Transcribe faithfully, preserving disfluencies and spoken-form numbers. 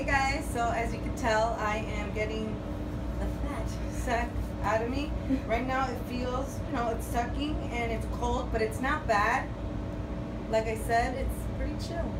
Hey guys, so as you can tell, I am getting the fat sack out of me. Right now it feels, you know, it's sucking and it's cold, but it's not bad. Like I said, it's pretty chill.